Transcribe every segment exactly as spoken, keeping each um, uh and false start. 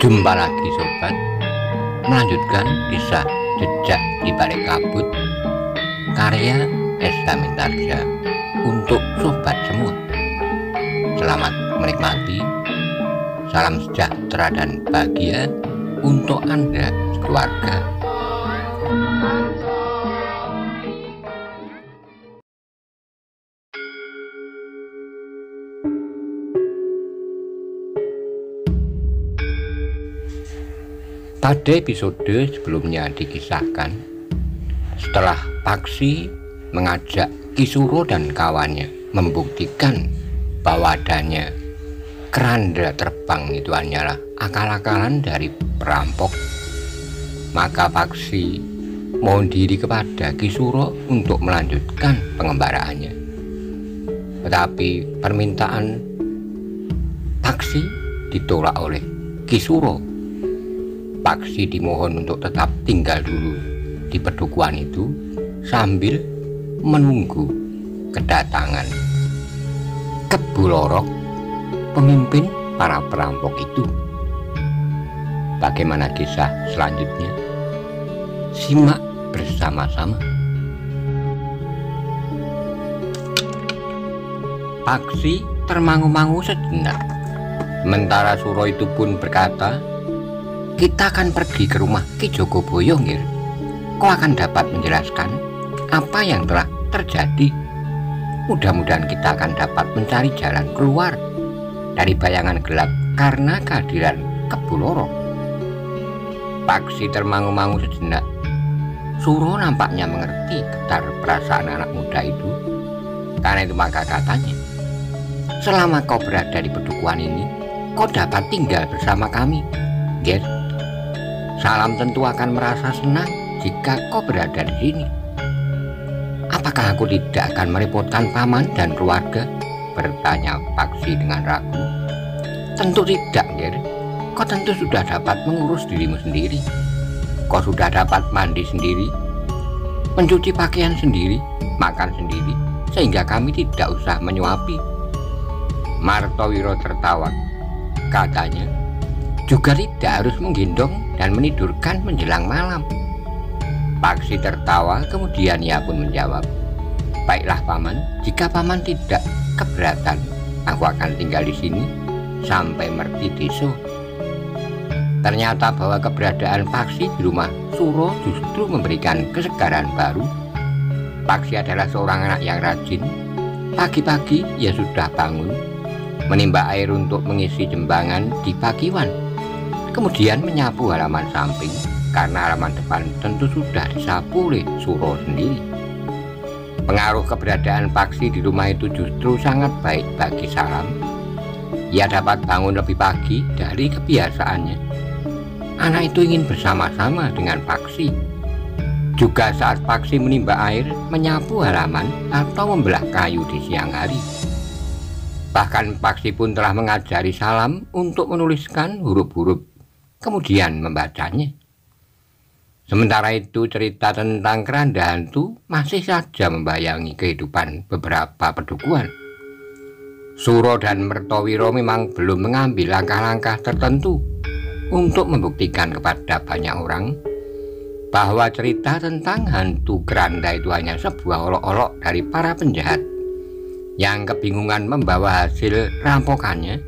Jumpa lagi sobat, melanjutkan kisah Jejak di Balik Kabut karya S H. Mintardja untuk sobat semua. Selamat menikmati, salam sejahtera dan bahagia untuk Anda sekeluarga. Pada episode sebelumnya dikisahkan, setelah Paksi mengajak Kisuro dan kawannya membuktikan bahwa adanya keranda terbang itu hanyalah akal-akalan dari perampok, maka Paksi mohon diri kepada Kisuro untuk melanjutkan pengembaraannya. Tetapi permintaan Paksi ditolak oleh Kisuro. Paksi dimohon untuk tetap tinggal dulu di pedukuhan itu sambil menunggu kedatangan Kebo Lorog, pemimpin para perampok itu. Bagaimana kisah selanjutnya? Simak bersama-sama. Paksi termangu-mangu sejenak, sementara Suro itu pun berkata, "Kita akan pergi ke rumah Ki Joko Boyongir. Kau akan dapat menjelaskan apa yang telah terjadi. Mudah-mudahan kita akan dapat mencari jalan keluar dari bayangan gelap karena kehadiran Kebo Lorog." Paksi termangu-mangu sejenak. Suro nampaknya mengerti getar perasaan anak muda itu. Karena itu maka katanya, "Selama kau berada di pedukuhan ini, kau dapat tinggal bersama kami. Yes. Salam tentu akan merasa senang jika kau berada di sini. Apakah aku tidak akan merepotkan paman dan keluarga?" bertanya Paksi dengan ragu. "Tentu tidak, Ger. Kau tentu sudah dapat mengurus dirimu sendiri. Kau sudah dapat mandi sendiri, mencuci pakaian sendiri, makan sendiri, sehingga kami tidak usah menyuapi." Mertowiro tertawa. Katanya, "Juga tidak harus menggendong dan menidurkan menjelang malam." Paksi tertawa, kemudian ia pun menjawab, "Baiklah paman, jika paman tidak keberatan, aku akan tinggal di sini sampai merti deso." Ternyata bahwa keberadaan Paksi di rumah Suro justru memberikan kesegaran baru. Paksi adalah seorang anak yang rajin. Pagi-pagi ia sudah bangun, menimba air untuk mengisi jembangan di pakiwan, kemudian menyapu halaman samping karena halaman depan tentu sudah disapu oleh Suro sendiri. Pengaruh keberadaan Paksi di rumah itu justru sangat baik bagi Salam. Ia dapat bangun lebih pagi dari kebiasaannya. Anak itu ingin bersama-sama dengan Paksi. Juga saat Paksi menimba air, menyapu halaman, atau membelah kayu di siang hari. Bahkan Paksi pun telah mengajari Salam untuk menuliskan huruf-huruf, kemudian membacanya. Sementara itu, cerita tentang keranda hantu masih saja membayangi kehidupan beberapa pedukuhan. Suro dan Mertowiro memang belum mengambil langkah-langkah tertentu untuk membuktikan kepada banyak orang bahwa cerita tentang hantu keranda itu hanya sebuah olok-olok dari para penjahat yang kebingungan membawa hasil rampokannya,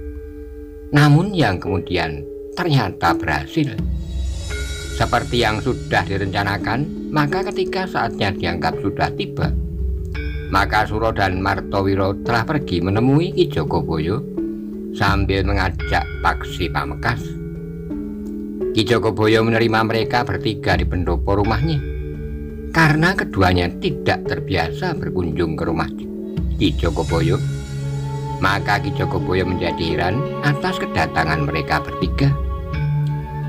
namun yang kemudian ternyata berhasil seperti yang sudah direncanakan. Maka ketika saatnya dianggap sudah tiba, maka Suro dan Mertowiro telah pergi menemui Ki Jogoboyo sambil mengajak Paksi Pamekas. Ki Jogoboyo menerima mereka bertiga di pendopo rumahnya karena keduanya tidak terbiasa berkunjung ke rumah Ki Jogoboyo. Maka Ki Jogoboyo menjadi heran atas kedatangan mereka bertiga.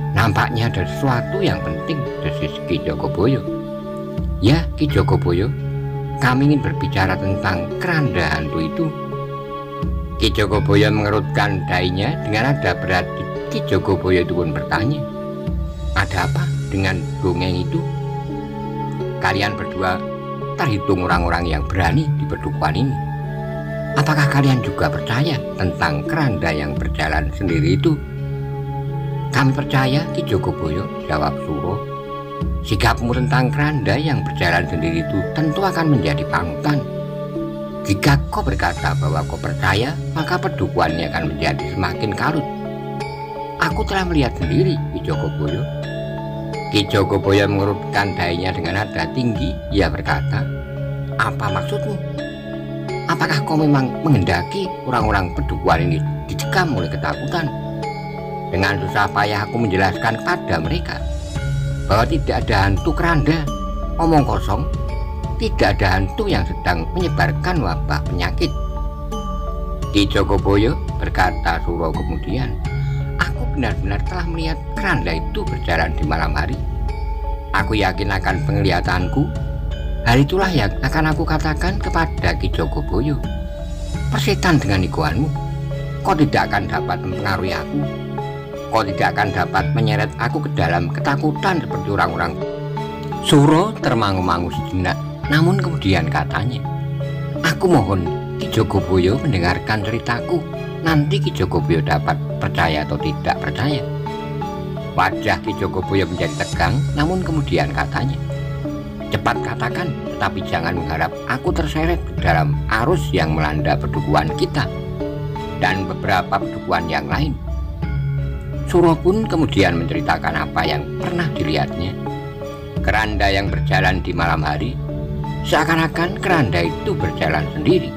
Nampaknya ada sesuatu yang penting, desis Ki Jogoboyo. "Ya Ki Jogoboyo, kami ingin berbicara tentang keranda hantu itu." Ki Jogoboyo mengerutkan dahinya dengan nada berat. Ki Jogoboyo itu pun bertanya, "Ada apa dengan dongeng itu? Kalian berdua terhitung orang-orang yang berani di pedukuhan ini. Apakah kalian juga percaya tentang keranda yang berjalan sendiri itu? Kami percaya, Ki Jogoboyo, jawab Suro. Sikapmu tentang keranda yang berjalan sendiri itu tentu akan menjadi panutan. Jika kau berkata bahwa kau percaya, maka pedukuhannya akan menjadi semakin karut. Aku telah melihat sendiri, Ki Jogoboyo. Ki Jogoboyo mengerutkan dahinya dengan nada tinggi. Ia berkata, apa maksudmu? Apakah kau memang menghendaki orang-orang pedukuhan ini dicekam oleh ketakutan? Dengan susah payah aku menjelaskan kepada mereka bahwa tidak ada hantu keranda omong kosong. Tidak ada hantu yang sedang menyebarkan wabah penyakit. Ki Jogoboyo, berkata Suro kemudian, aku benar-benar telah melihat keranda itu berjalan di malam hari. Aku yakin akan penglihatanku. Hari itulah yang akan aku katakan kepada Ki Jogoboyo. Persetan dengan ikuanmu. Kau tidak akan dapat mempengaruhi aku. Kau tidak akan dapat menyeret aku ke dalam ketakutan seperti orang-orang. Suro termangu-mangu sejenak. Namun kemudian katanya, aku mohon Ki Jogoboyo mendengarkan ceritaku. Nanti Ki Jogoboyo dapat percaya atau tidak percaya. Wajah Ki Jogoboyo menjadi tegang. Namun kemudian katanya, cepat katakan, tetapi jangan mengharap aku terseret ke dalam arus yang melanda pedukuhan kita dan beberapa pedukuhan yang lain. Suro pun kemudian menceritakan apa yang pernah dilihatnya. Keranda yang berjalan di malam hari, seakan-akan keranda itu berjalan sendiri.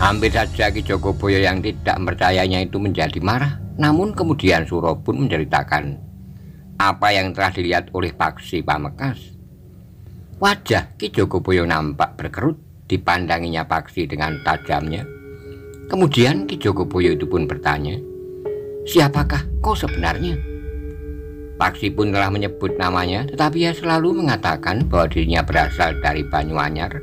Hampir saja Ki Jogoboyo yang tidak percayanya itu menjadi marah. Namun kemudian Suro pun menceritakan apa yang telah dilihat oleh Paksi Pamekas. Wajah Ki Jogoboyo nampak berkerut. Dipandanginya Paksi dengan tajamnya. Kemudian Ki Jogoboyo itu pun bertanya, siapakah kau sebenarnya? Paksi pun telah menyebut namanya, tetapi ia selalu mengatakan bahwa dirinya berasal dari Banyuanyar,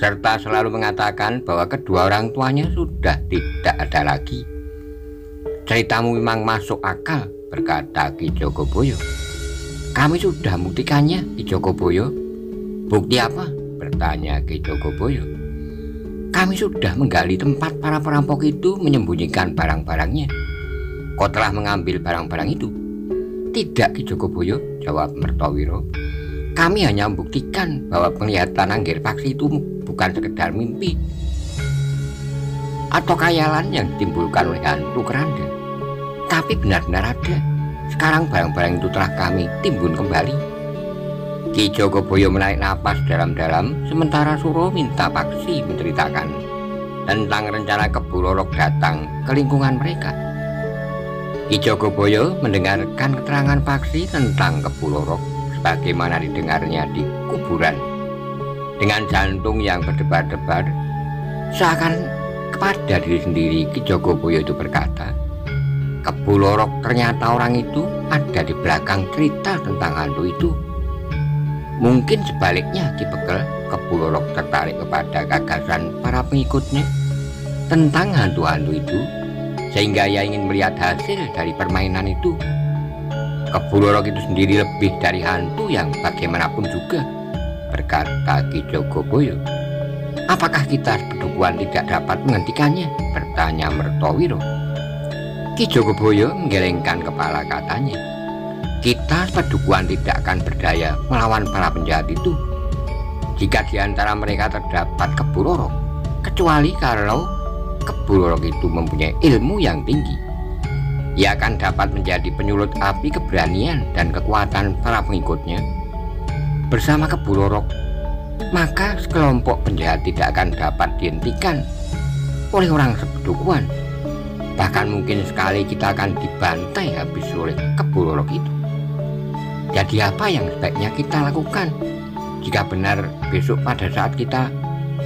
serta selalu mengatakan bahwa kedua orang tuanya sudah tidak ada lagi. Ceritamu memang masuk akal, berkata Ki Jogoboyo. Kami sudah buktikannya, Ki Jogoboyo. Bukti apa? Bertanya Ki Jogoboyo. Kami sudah menggali tempat para perampok itu menyembunyikan barang-barangnya. Kau telah mengambil barang-barang itu? Tidak, Ki Jogoboyo, jawab Mertowiro. Kami hanya membuktikan bahwa penglihatan Anggir Paksi itu bukan sekedar mimpi atau khayalan yang ditimbulkan oleh hantu keranda, tapi benar-benar ada. Sekarang barang-barang itu telah kami timbun kembali. Ki Jogoboyo menarik napas dalam-dalam, sementara Suro minta Paksi menceritakan tentang rencana Kebo Lorog datang ke lingkungan mereka. Ki Jogoboyo mendengarkan keterangan Paksi tentang Kebo Lorog sebagaimana didengarnya di kuburan. Dengan jantung yang berdebar-debar, seakan kepada diri sendiri, Ki Jogoboyo itu berkata, Kebo Lorog ternyata orang itu ada di belakang cerita tentang hantu itu. Mungkin sebaliknya, Ki Bekel, Kebo Lorog tertarik kepada gagasan para pengikutnya tentang hantu-hantu itu, sehingga ia ingin melihat hasil dari permainan itu. Kebo Lorog itu sendiri lebih dari hantu yang bagaimanapun juga, berkata Ki Jogoboyo. Apakah kita pedukuhan tidak dapat menghentikannya? Bertanya Mertowiro. Ki Jogoboyo menggelengkan kepala, katanya, kita pedukuhan tidak akan berdaya melawan para penjahat itu jika di antara mereka terdapat Kebo Lorog, kecuali kalau Kebo Lorog itu mempunyai ilmu yang tinggi. Ia akan dapat menjadi penyulut api keberanian dan kekuatan para pengikutnya. Bersama Kebo Lorog, maka sekelompok penjahat tidak akan dapat dihentikan oleh orang sepedukuhan. Bahkan mungkin sekali kita akan dibantai habis oleh Kebo Lorog itu. Jadi apa yang sebaiknya kita lakukan? Jika benar besok pada saat kita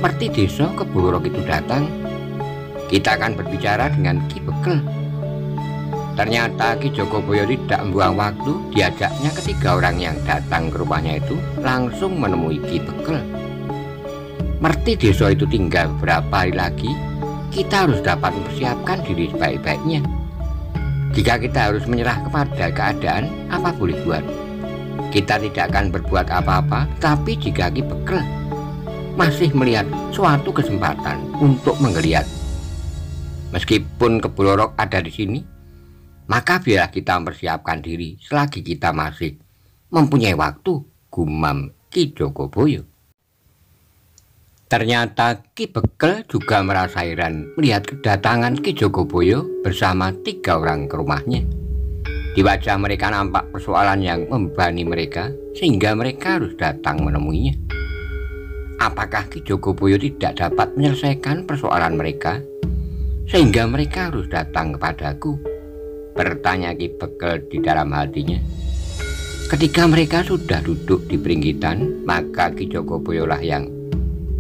merti desa Kebo Lorog itu datang, kita akan berbicara dengan Ki Bekel. Ternyata Ki Jogoboyo tidak membuang waktu. Diajaknya ketiga orang yang datang ke rumahnya itu langsung menemui Ki Bekel. Merti desa itu tinggal beberapa hari lagi. Kita harus dapat mempersiapkan diri sebaik-baiknya. Jika kita harus menyerah kepada keadaan, apa boleh buat? Kita tidak akan berbuat apa-apa. Tapi jika Ki Bekel masih melihat suatu kesempatan untuk menggeliat. Meskipun Kebo Lorog ada di sini, maka biarlah kita mempersiapkan diri selagi kita masih mempunyai waktu, gumam Ki Jogoboyo. Ternyata Ki Bekel juga merasa heran melihat kedatangan Ki Jogoboyo bersama tiga orang ke rumahnya. Di wajah mereka nampak persoalan yang membebani mereka sehingga mereka harus datang menemuinya. Apakah Ki Jogoboyo tidak dapat menyelesaikan persoalan mereka sehingga mereka harus datang kepadaku? Bertanya Ki Bekel di dalam hatinya. Ketika mereka sudah duduk di peringgitan, maka Ki Jogoboyo lah yang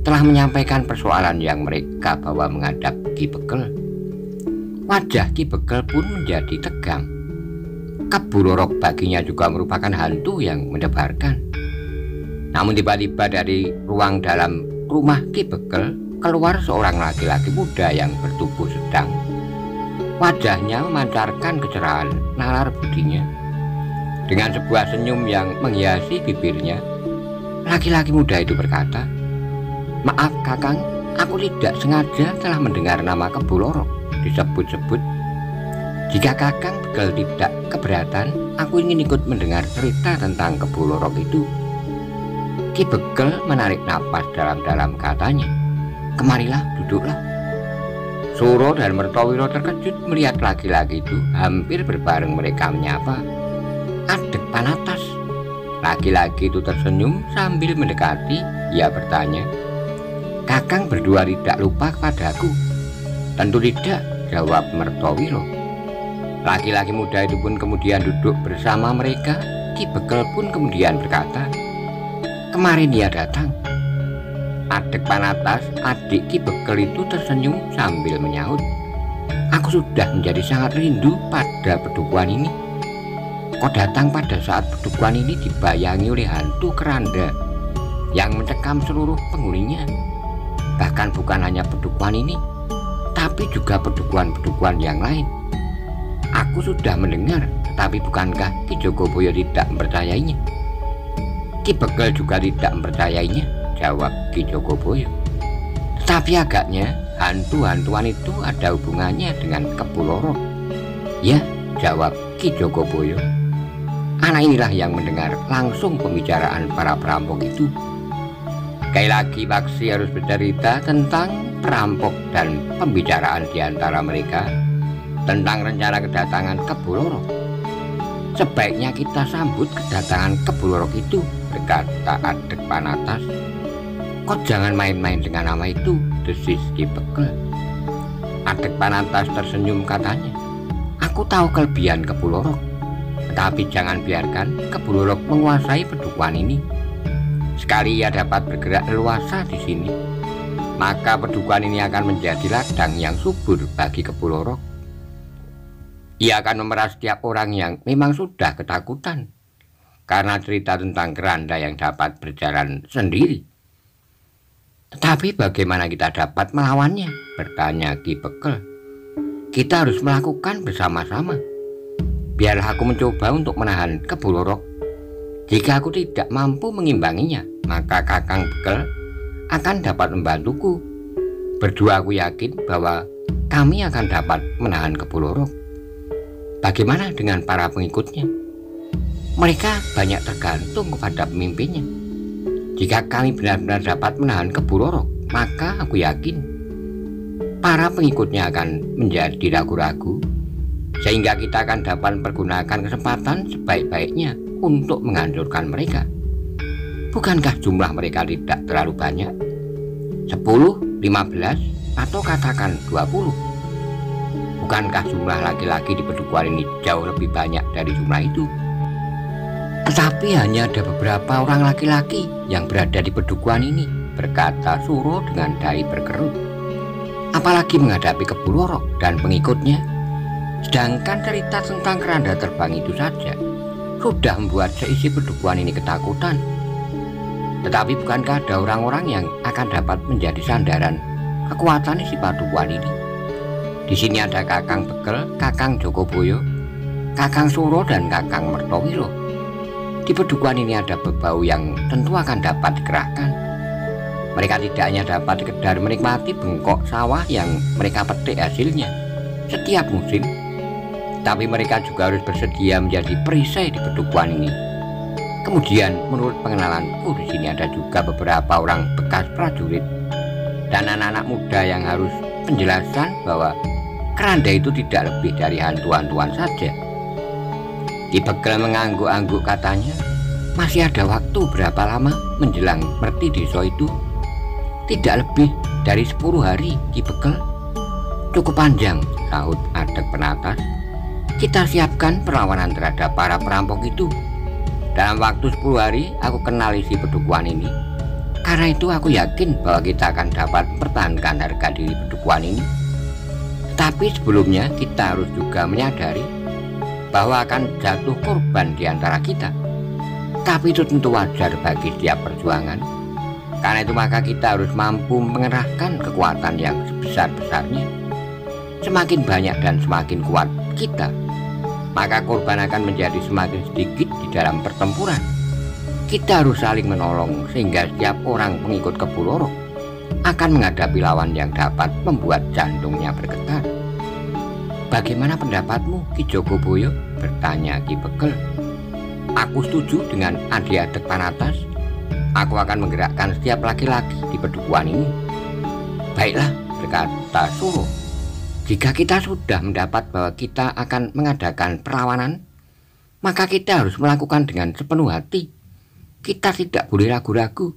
telah menyampaikan persoalan yang mereka bawa menghadap Ki Bekel. Wajah Ki Bekel pun menjadi tegang. Kebo Lorog baginya juga merupakan hantu yang mendebarkan. Namun tiba-tiba dari ruang dalam rumah Ki Bekel keluar seorang laki-laki muda yang bertubuh sedang. Wajahnya memancarkan kecerahan nalar budinya. Dengan sebuah senyum yang menghiasi bibirnya, laki-laki muda itu berkata, "Maaf kakang, aku tidak sengaja telah mendengar nama Kebo Lorog disebut-sebut. Jika kakang Bekel tidak keberatan, aku ingin ikut mendengar cerita tentang Kebo Lorog itu." Ki Bekel menarik napas dalam-dalam, katanya, "Kemarilah, duduklah." Suro dan Mertowiro terkejut melihat laki-laki itu hampir berbareng mereka menyapa, "Adipanatas." Laki-laki itu tersenyum sambil mendekati. Ia bertanya, "Kakang berdua tidak lupa kepadaku?" "Tentu tidak," jawab Mertowiro. Laki-laki muda itu pun kemudian duduk bersama mereka. Ki Bekel pun kemudian berkata, "Kemarin ia datang." Adipanatas, adik Ki Bekel itu tersenyum sambil menyahut, "Aku sudah menjadi sangat rindu pada pedukuhan ini. Kau datang pada saat pedukuhan ini dibayangi oleh hantu keranda yang mencekam seluruh penghuninya. Bahkan bukan hanya pedukuhan ini, tapi juga pedukuhan-pedukuhan yang lain. Aku sudah mendengar, tetapi bukankah Ki Jogoboyo tidak mempercayainya?" Ki Bekel juga tidak mempercayainya, jawab Ki Jogoboyo. "Tetapi agaknya hantu-hantuan itu ada hubungannya dengan Kebo Lorog." "Ya," jawab Ki Jogoboyo. Anak inilah yang mendengar langsung pembicaraan para perampok itu. Sekali lagi Paksi harus bercerita tentang perampok dan pembicaraan di antara mereka tentang rencana kedatangan Kebo Lorog. "Sebaiknya kita sambut kedatangan Kebo Lorog itu," berkata Adipanatas. "Kok jangan main-main dengan nama itu," desis Ki Bekel. Adipanatas tersenyum, katanya, "Aku tahu kelebihan Kebo Lorog, tetapi jangan biarkan Kebo Lorog menguasai pedukuhan ini. Sekali ia dapat bergerak leluasa di sini, maka pedukuhan ini akan menjadi ladang yang subur bagi Kebo Lorog. Ia akan memeras setiap orang yang memang sudah ketakutan karena cerita tentang keranda yang dapat berjalan sendiri." "Tetapi bagaimana kita dapat melawannya?" bertanya Ki Bekel. "Kita harus melakukan bersama-sama. Biarlah aku mencoba untuk menahan Kebo Lorog. Jika aku tidak mampu mengimbanginya, maka kakang Bekel akan dapat membantuku. Berdua aku yakin bahwa kami akan dapat menahan Kebo Lorog. Bagaimana dengan para pengikutnya? Mereka banyak tergantung kepada pemimpinnya. Jika kami benar-benar dapat menahan Kebo Lorog, maka aku yakin para pengikutnya akan menjadi ragu-ragu, sehingga kita akan dapat mempergunakan kesempatan sebaik-baiknya untuk menghancurkan mereka. Bukankah jumlah mereka tidak terlalu banyak? sepuluh, lima belas, atau katakan dua puluh? Bukankah jumlah laki-laki di pedukuhan ini jauh lebih banyak dari jumlah itu? Tetapi hanya ada beberapa orang laki-laki yang berada di pedukuhan ini," berkata Suro dengan dahi berkerut. "Apalagi menghadapi Kebo Lorog dan pengikutnya. Sedangkan cerita tentang keranda terbang itu saja sudah membuat seisi pedukuhan ini ketakutan. Tetapi bukankah ada orang-orang yang akan dapat menjadi sandaran kekuatan isi pedukuhan ini? Di sini ada kakang Bekel, kakang Jogoboyo, kakang Suro, dan kakang Mertowiro. Di pedukuhan ini ada bebau yang tentu akan dapat dikerahkan. Mereka tidak hanya dapat sekedar menikmati bengkok sawah yang mereka petik hasilnya setiap musim, tapi mereka juga harus bersedia menjadi perisai di petubuhan ini. Kemudian menurut pengenalanku, di sini ada juga beberapa orang bekas prajurit dan anak-anak muda yang harus penjelasan bahwa keranda itu tidak lebih dari hantu-hantuan saja. Ki Bekel mengangguk-angguk, katanya masih ada waktu berapa lama menjelang merti desa itu. Tidak lebih dari sepuluh hari, Ki Bekel. Cukup panjang, sahut Adipanatas. Kita siapkan perlawanan terhadap para perampok itu. Dalam waktu sepuluh hari aku kenal isi pedukuhan ini. Karena itu aku yakin bahwa kita akan dapat mempertahankan harga diri pedukuhan ini. Tapi sebelumnya kita harus juga menyadari bahwa akan jatuh korban di antara kita. Tapi itu tentu wajar bagi setiap perjuangan. Karena itu maka kita harus mampu mengerahkan kekuatan yang sebesar-besarnya. Semakin banyak dan semakin kuat kita, maka korban akan menjadi semakin sedikit di dalam pertempuran. Kita harus saling menolong sehingga setiap orang pengikut Kebo Lorog akan menghadapi lawan yang dapat membuat jantungnya bergetar. Bagaimana pendapatmu, Ki Jogoboyo? Bertanya Ki Bekel. Aku setuju dengan Adi Adipanatas. Aku akan menggerakkan setiap laki-laki di pedukuhan ini. Baiklah, berkata Suro. Jika kita sudah mendapat bahwa kita akan mengadakan perlawanan, maka kita harus melakukan dengan sepenuh hati. Kita tidak boleh ragu-ragu.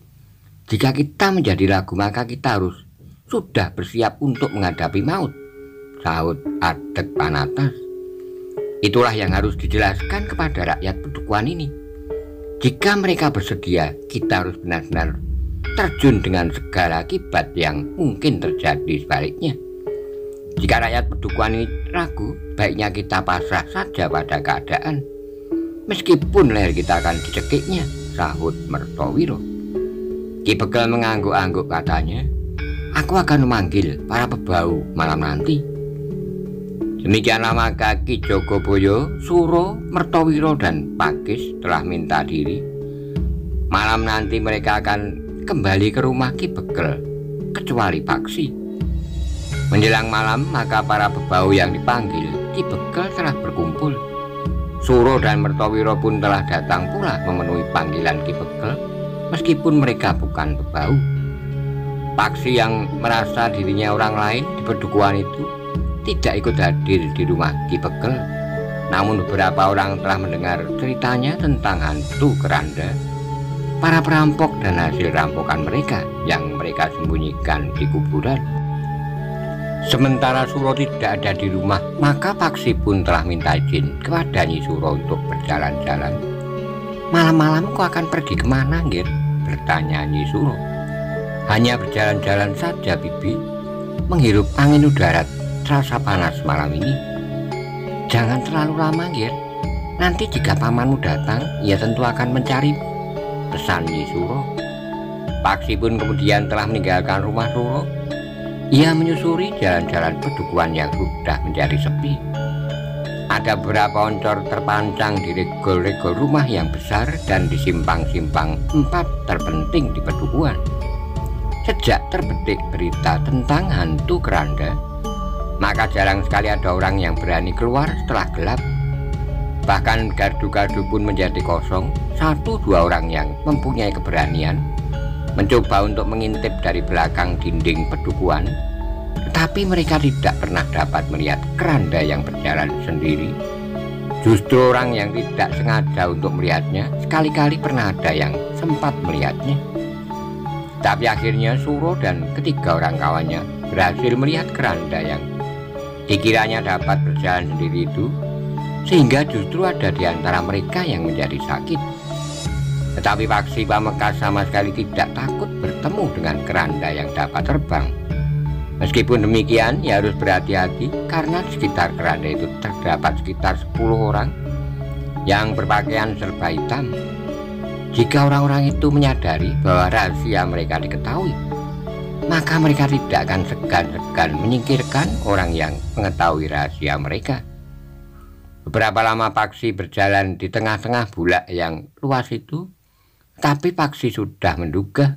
Jika kita menjadi ragu, maka kita harus sudah bersiap untuk menghadapi maut, sahut Adipanatas. Itulah yang harus dijelaskan kepada rakyat pedukuhan ini. Jika mereka bersedia, kita harus benar-benar terjun dengan segala akibat yang mungkin terjadi sebaliknya. Jika rakyat pedukuhan ini ragu, baiknya kita pasrah saja pada keadaan, meskipun leher kita akan dicekiknya, sahut Mertowiro. Ki Bekel mengangguk-angguk, katanya, aku akan memanggil para pebau malam nanti. Demikianlah maka Ki Jogoboyo, Suro, Mertowiro, dan Pakis telah minta diri. Malam nanti mereka akan kembali ke rumah Ki Bekel, kecuali Paksi. Menjelang malam, maka para pebau yang dipanggil Ki Bekel telah berkumpul. Suro dan Mertowiro pun telah datang pula memenuhi panggilan Ki Bekel, meskipun mereka bukan pebau. Paksi yang merasa dirinya orang lain di pedukuhan itu tidak ikut hadir di rumah Ki Bekel. Namun beberapa orang telah mendengar ceritanya tentang hantu keranda, para perampok, dan hasil rampokan mereka yang mereka sembunyikan di kuburan. Sementara Suro tidak ada di rumah, maka Paksi pun telah minta izin kepada Nyi Suro untuk berjalan-jalan. Malam-malam kau akan pergi kemana, Ngir? Bertanya Nyi Suro. Hanya berjalan-jalan saja, Bibi. Menghirup angin udara terasa panas malam ini. Jangan terlalu lama, Ngir. Nanti jika pamanmu datang, ia tentu akan mencari, pesan Nyi Suro. Paksi pun kemudian telah meninggalkan rumah Suro. Ia menyusuri jalan-jalan pedukuhan yang sudah menjadi sepi. Ada beberapa oncor terpancang di regol-regol rumah yang besar dan di simpang-simpang empat terpenting di pedukuhan. Sejak terbetik berita tentang hantu keranda, maka jarang sekali ada orang yang berani keluar setelah gelap. Bahkan gardu-gardu pun menjadi kosong. Satu dua orang yang mempunyai keberanian mencoba untuk mengintip dari belakang dinding pedukuhan, tetapi mereka tidak pernah dapat melihat keranda yang berjalan sendiri. Justru orang yang tidak sengaja untuk melihatnya, sekali-kali pernah ada yang sempat melihatnya. Tapi akhirnya Suro dan ketiga orang kawannya berhasil melihat keranda yang dikiranya dapat berjalan sendiri itu, sehingga justru ada di antara mereka yang menjadi sakit. Tetapi Paksi Pamekas sama sekali tidak takut bertemu dengan keranda yang dapat terbang. Meskipun demikian, ia harus berhati-hati karena di sekitar keranda itu terdapat sekitar sepuluh orang yang berpakaian serba hitam. Jika orang-orang itu menyadari bahwa rahasia mereka diketahui, maka mereka tidak akan segan-segan menyingkirkan orang yang mengetahui rahasia mereka. Beberapa lama Paksi berjalan di tengah-tengah bulak yang luas itu, tapi Paksi sudah menduga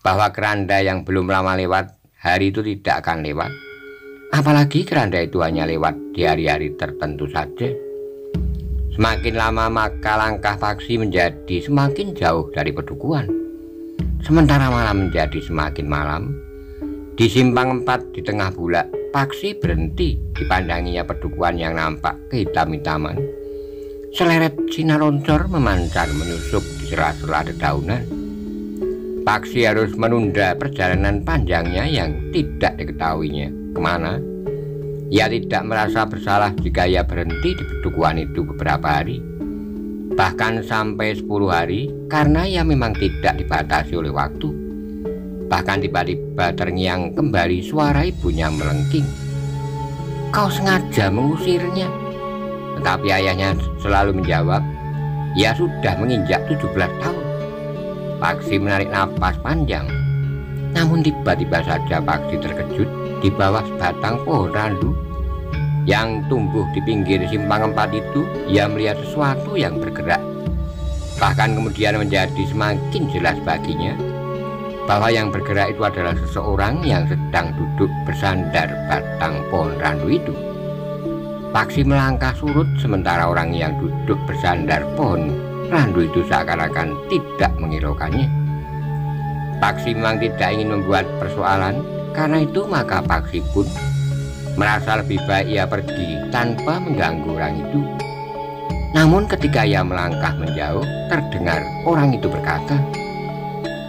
bahwa keranda yang belum lama lewat hari itu tidak akan lewat. Apalagi keranda itu hanya lewat di hari-hari tertentu saja. Semakin lama maka langkah Paksi menjadi semakin jauh dari pedukuhan. Sementara malam menjadi semakin malam. Di simpang empat di tengah bulak, Paksi berhenti dipandanginya pedukuhan yang nampak kehitam-hitaman. Seleret sinar loncor memancar menyusup di sela-sela dedaunan. Paksi harus menunda perjalanan panjangnya yang tidak diketahuinya kemana. Ia tidak merasa bersalah jika ia berhenti di pedukuhan itu beberapa hari, bahkan sampai sepuluh hari, karena ia memang tidak dibatasi oleh waktu. Bahkan tiba-tiba terngiang kembali suara ibunya melengking, "Kau sengaja mengusirnya?" Tetapi ayahnya selalu menjawab, "Ia sudah menginjak tujuh belas tahun." Paksi menarik napas panjang. Namun tiba-tiba saja Paksi terkejut di bawah sebatang pohon randu yang tumbuh di pinggir simpang empat itu. Ia melihat sesuatu yang bergerak. Bahkan kemudian menjadi semakin jelas baginya bahwa yang bergerak itu adalah seseorang yang sedang duduk bersandar batang pohon randu itu. Paksi melangkah surut, sementara orang yang duduk bersandar pohon randu itu seakan-akan tidak menghiraukannya. Paksi memang tidak ingin membuat persoalan, karena itu maka Paksi pun merasa lebih baik ia pergi tanpa mengganggu orang itu. Namun ketika ia melangkah menjauh, terdengar orang itu berkata,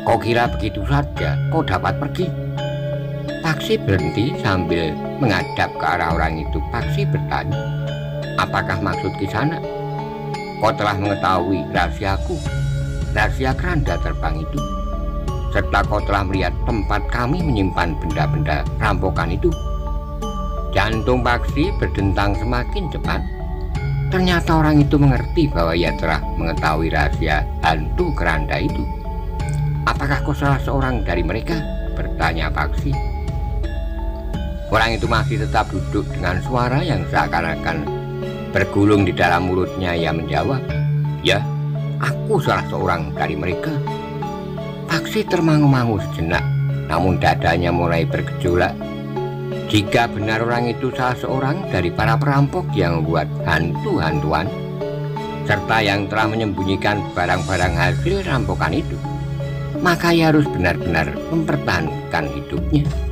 "Kau kira begitu saja kau dapat pergi?" Paksi berhenti sambil menghadap ke arah orang itu. Paksi bertanya, "Apakah maksud kisana? Kau telah mengetahui rahasiaku, rahasia keranda terbang itu, serta kau telah melihat tempat kami menyimpan benda-benda rampokan itu." Jantung Paksi berdentang semakin cepat. Ternyata orang itu mengerti bahwa ia telah mengetahui rahasia hantu keranda itu. "Apakah kau salah seorang dari mereka?" bertanya Paksi. Orang itu masih tetap duduk dengan suara yang seakan-akan bergulung di dalam mulutnya. Ia menjawab, "Ya, aku salah seorang dari mereka." Paksi termangu-mangu sejenak, namun dadanya mulai bergejolak. Jika benar orang itu salah seorang dari para perampok yang membuat hantu-hantuan, serta yang telah menyembunyikan barang-barang hasil rampokan itu, maka ia harus benar-benar mempertahankan hidupnya.